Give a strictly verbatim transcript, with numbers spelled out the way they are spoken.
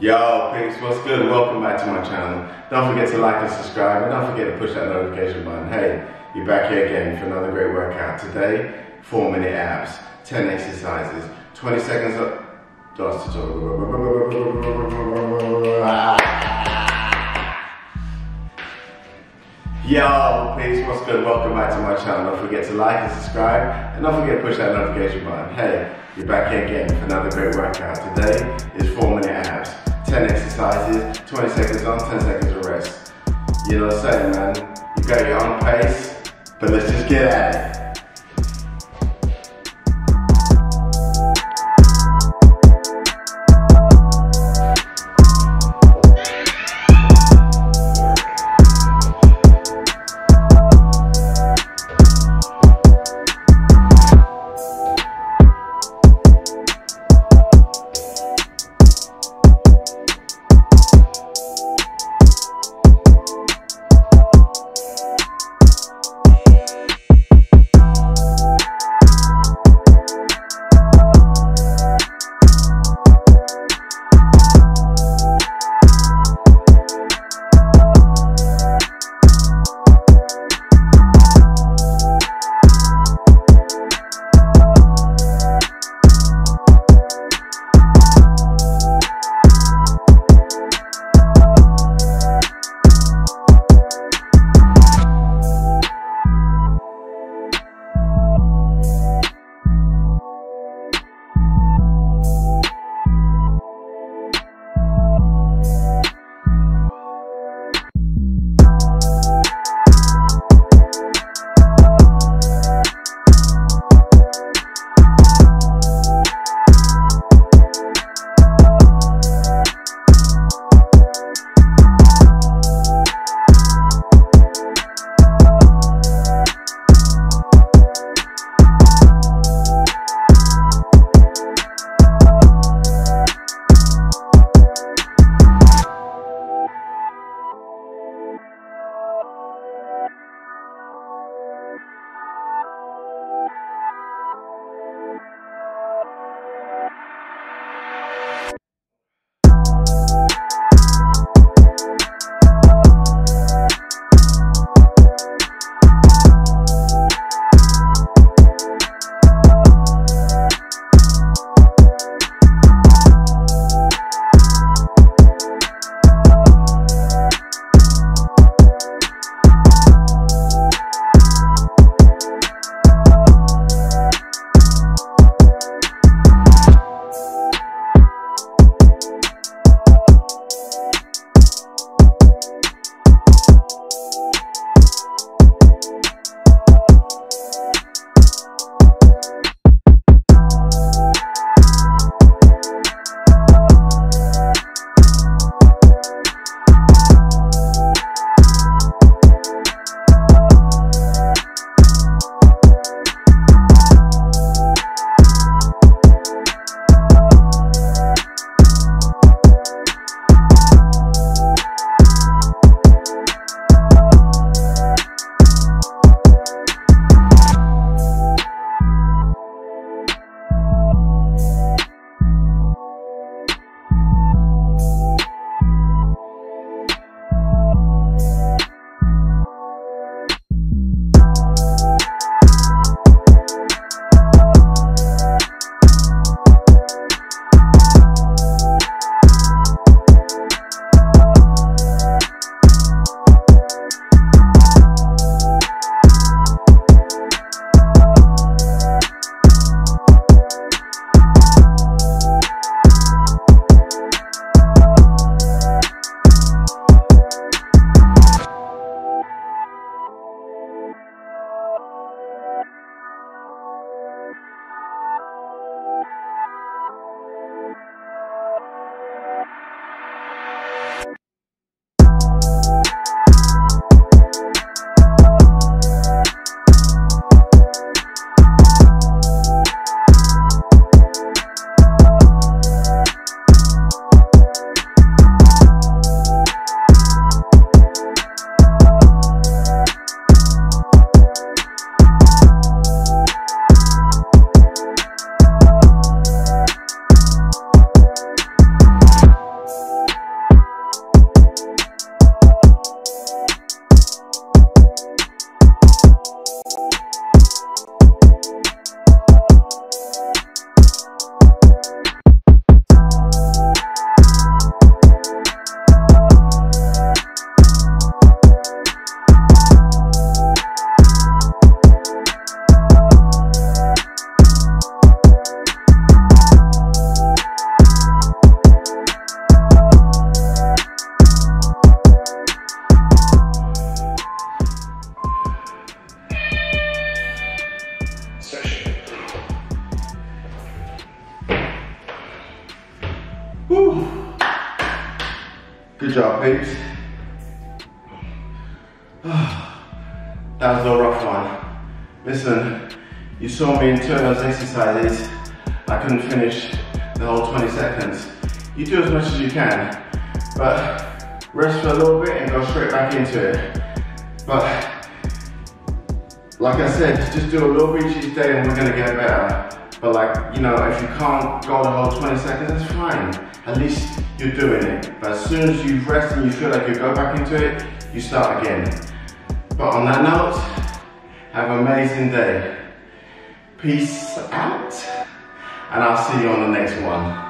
Yo, peeps, what's good? Welcome back to my channel. Don't forget to like and subscribe, and don't forget to push that notification button. Hey, you're back here again for another great workout. Today, four minute abs, ten exercises, twenty seconds up. That's to talk. Yo, peeps, what's good? Welcome back to my channel. Don't forget to like and subscribe, and don't forget to push that notification button. Hey, you're back here again for another great workout. Today is four minute abs. ten exercises, twenty seconds on, ten seconds of rest. You know what I'm saying, man? You got your own pace, but let's just get at it. Good job, peeps. That was a rough one. Listen, you saw me in two of those exercises. I couldn't finish the whole twenty seconds. You do as much as you can, but rest for a little bit and go straight back into it. But like I said, just do a little bit each day and we're gonna get better. But like, you know, if you can't go the whole twenty seconds, that's fine. At least you're doing it. But as soon as you rest and you feel like you go back into it, you start again. But on that note, have an amazing day. Peace out, and I'll see you on the next one.